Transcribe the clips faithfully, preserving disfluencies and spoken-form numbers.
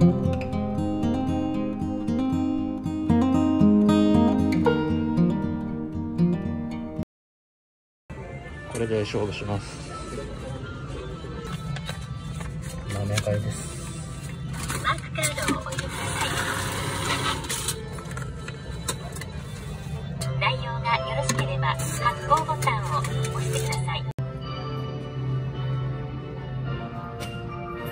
これで勝負します。なめ買いです。マスカードをお譲りください。内容がよろしければ発行ボタンを押してください。スター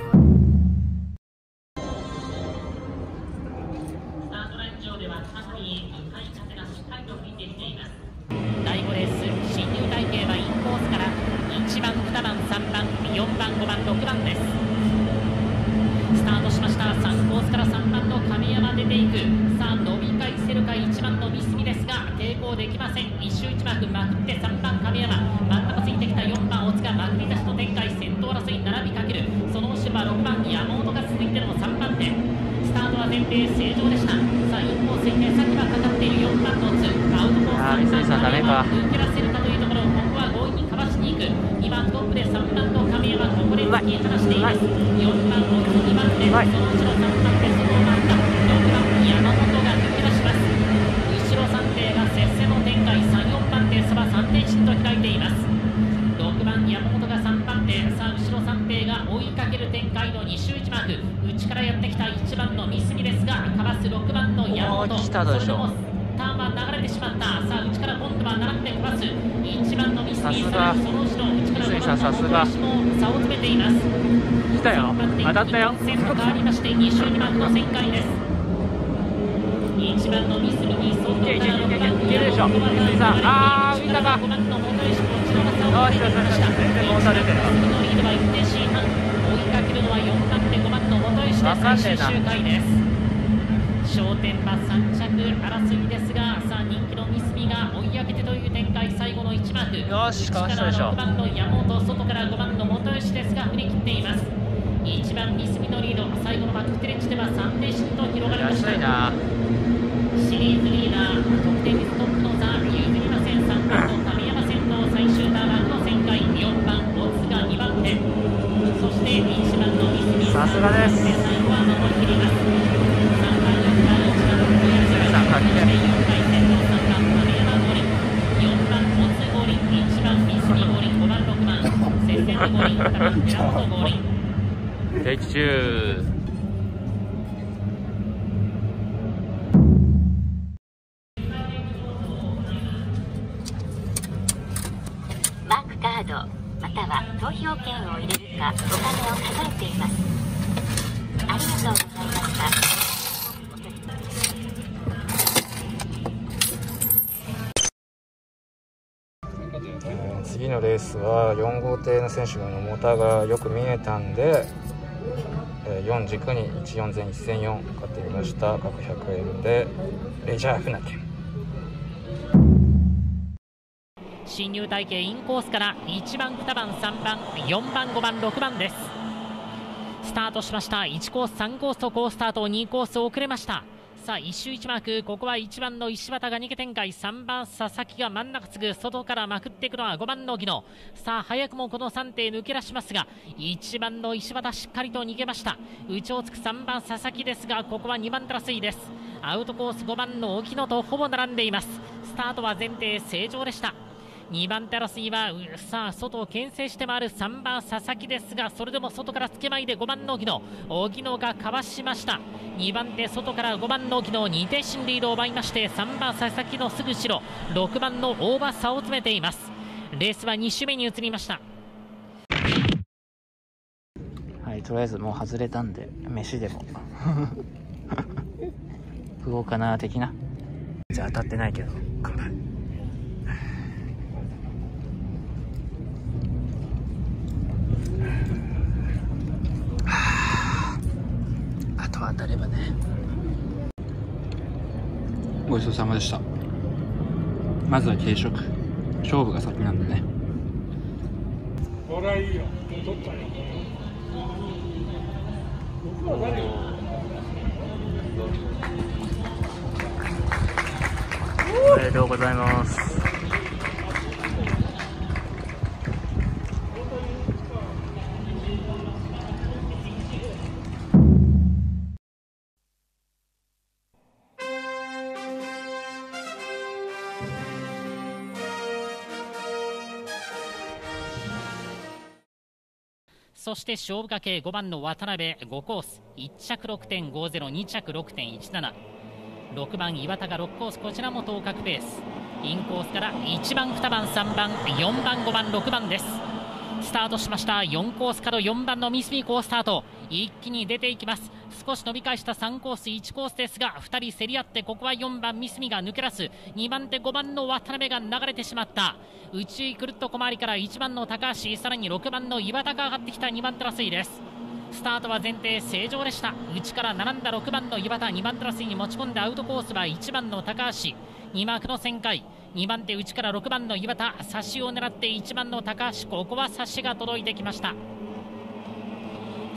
トライン上では各位へ向かい風がしっかりと吹いてきています。だいごレース、進入隊形はインコースからいちばん、にばん、さんばん、よんばん、ごばん、ろくばんです。スタートしました。さんコースからさんばんの亀山出ていく。さあ伸びかいせるか、いちばんの三隅ですが抵抗できません。いっ周いちマークまくってさんばん亀山、真ん中ついてきたよんばん大塚、まくり出しの展開、先頭争いに並びかける。その後ろはろくばんに山本が続いてのさんばん手。スタートは前提正常でした。さあインコースに目先はかかっているよんばんのツーアウトコースから抜け出せるかというところを、ここは強引にかわしに行く。にばんトップでさんばんの亀山、ここで突き放しています。よんばんのにばん手、そのうちのさんばん手、その真ん中ろくばんに山本が抜け出します。後ろさん艇が接戦の展開、さん、よんばん手差はさん点進と開いています。ろくばん山本がさんばん手、さあ後ろさん艇が追いかける展開のに周いちマーク、内からやってきたいちばんの三隅ですがかわすろくばんの山本、それでもターンは流れてしまった。さあ内から今度は並んでプラスいちばんのミスミーさん、その後ろ内からごばんの小林も差を詰めています。来たよ、当たったよ。先頭変わりましてに周にマークの旋回です。いちばんのミスミに外からろくばんの山本が流れている。あー浮いたか。ごばんの本林も内側差を詰めていました。いちばんのリードはいってん進半、追いかけるのはよんばん手、ごばんの本林で最終周回です。焦点はさん着争いですが、さあ人気の三隅が追い上げてという展開、最後のいちマーク、よしかわしたでしょ。ろくばんの山本、外からごばんの本吉ですが振り切っています。いちばん三隅のリード、最後のバックテレンジではさん連進と広がりました。シリーズリーダー得点率トップの座譲りません。さんばんの神山戦の最終ターンの旋回、よんばん大津がにばん手、そしていちばんの三隅、さすがです。最後は守り切ります。よんばん、大津合輪、いちばん、三隅合輪、ごばん、ろくばん、接戦の合輪、高橋寺本合輪。テイク中。マークカード、または投票券を入れるか、お金を数えています。ありがとうございました。次のレースはよん号艇の選手のモーターがよく見えたんでよん軸にいちよんぜろいちまるよん買ってみました。各ひゃくえんでレジャー船券。進入隊形インコースからいちばんにばんさんばんよんばんごばんろくばんです。スタートしました。いちコースさんコースと好スタート、にコース遅れました。さあいち周いちマーク、ここはいちばんの石畑が逃げ展開、さんばん佐々木が真ん中つぐ、外からまくっていくのはごばんの技能。さあ早くもこのさん艇抜け出しますがいちばんの石畑しっかりと逃げました。内をつくさんばん佐々木ですがここはにばん争いです。アウトコースごばんの沖野とほぼ並んでいます。スタートは前艇正常でした。にばん手争いはさあ外を牽制して回るさんばん佐々木ですが、それでも外からつけまいでごばんの荻野、荻野がかわしました。にばん手外からごばんの荻野、に点進リードを奪いましてさんばん佐々木のすぐ後ろろくばんの大場、差を詰めています。レースはに周目に移りました。はい、とりあえずもう外れたんで飯でも食おうかな的な。じゃあ当たってないけど乾杯。当たればね。ごちそうさまでした。まずは軽食、勝負が先なんでね。これはいいよ、取ったよ。僕は誰よ。おめでとうございます。そして勝負掛けごばんの渡辺ごコース、いち着 ろくてんごぜろ、に着 ろくてんいちなな、ろくばん岩田がろくコース、こちらも等角ペース、インコースからいちばん、にばん、さんばん、よんばん、ごばん、ろくばんです。スタートしました。よんコースからよんばんのミスミーコースタート、一気に出ていきます。少し伸び返したさんコース、いちコースですがふたり競り合って、ここはよんばんミスミが抜け出す、にばん手ごばんの渡辺が流れてしまった。内くるっと小回りからいちばんの高橋、さらにろくばんの岩田が上がってきたにばん手争いです。スタートは前提正常でした。内から並んだろくばんの岩田、にばん手争いに持ち込んだアウトコースはいちばんの高橋、にマークの旋回、にばん手内からろくばんの岩田、差しを狙っていちばんの高橋、ここは差しが届いてきました。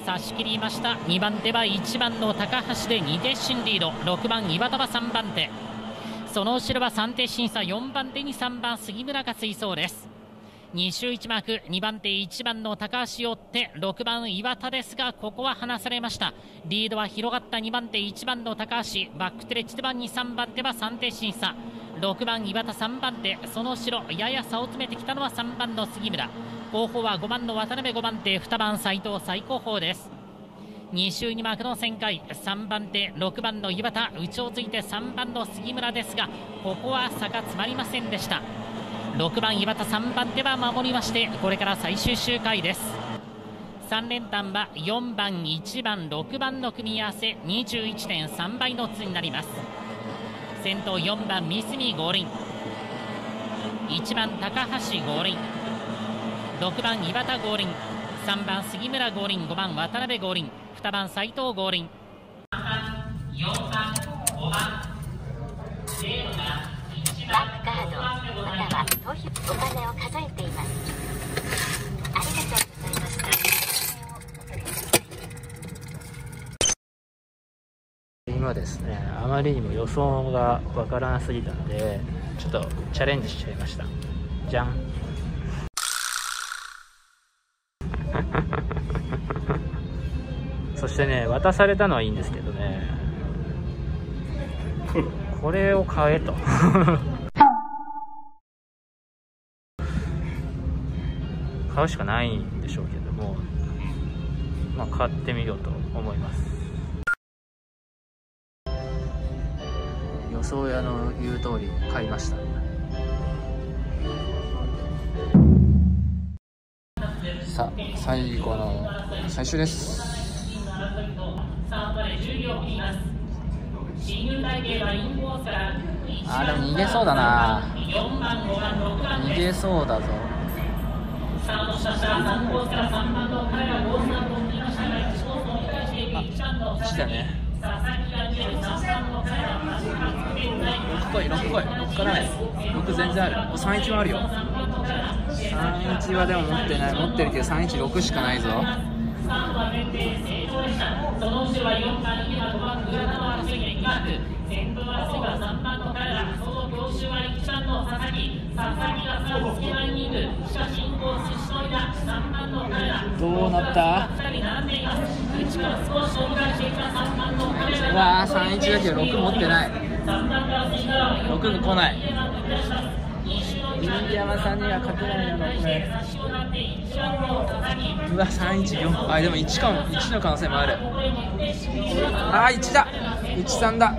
差し切りました。にばん手はいちばんの高橋でに手進リード、ろくばん岩田はさんばん手、その後ろはさん手進差、よんばん手にさんばん杉村が追走です。に周いちマーク、にばん手いちばんの高橋を追ってろくばん岩田ですが、ここは離されました。リードは広がったにばん手いちばんの高橋、バックテレッジ手番にさんばん手はさん手進差、ろくばん岩田さんばん手、その後ろやや差を詰めてきたのはさんばんの杉村、後方はごばんの渡辺ごばん手、にばん斉藤最後方です。に周にマークの旋回、さんばん手ろくばんの岩田、内をついてさんばんの杉村ですが、ここは差が詰まりませんでした。ろくばん岩田さんばん手は守りまして、これから最終周回です。さん連単はよんばんいちばんろくばんの組み合わせ にじゅういってんさん 倍の数になります。先頭よんばん三角合輪、いちばん高橋合輪、ろくばん岩田合輪、さんばん杉村合輪、ごばん渡辺合輪、にばん斉藤合輪、さんばんよんばんごばんバックカードまたは投票お金を数えています。ありがとうございました。今ですね、あまりにも予想がわからなすぎたので、ちょっとチャレンジしちゃいました。じゃん。そしてね、渡されたのはいいんですけどね。これを買えと。買うしかないんでしょうけども、まあ、買ってみようと思います。予想屋の言う通り買いました。さあ最後の最終です。あでも逃げそうだな、逃げそうだぞ。来たね。ろっこい、ろっこい、ろっからない、ろく全然ある。さんいちはあるよ。さんいちはでも持ってない、持ってるけどさんいちろくしかないぞ。どうなった？うわー、さんいちだけどろく持ってない。ろく来ない。飯山さんには勝てないのこれ。うわさんいちよん、あでもいちかも、いちの可能性もある。あーいちだ、いちさんだ。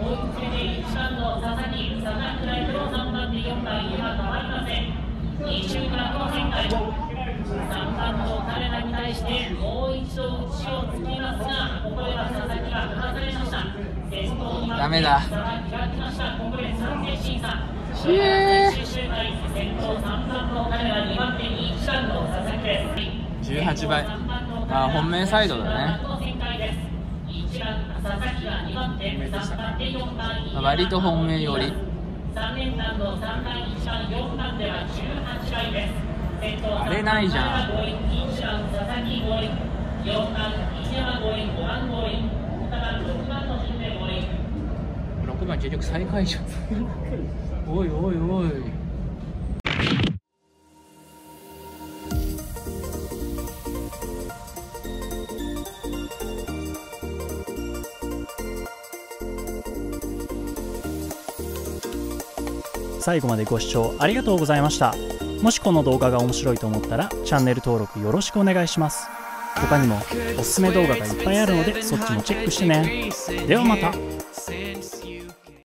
ダメだ。ひえー、じゅうはちばい。あ本命サイドだね。割と本命より。あれないじゃん。ろくばん結局最下位じゃん。おいおいおい。最後までご視聴ありがとうございました。もしこの動画が面白いと思ったらチャンネル登録よろしくお願いします。他にもおすすめ動画がいっぱいあるので、そっちもチェックしてね。ではまた。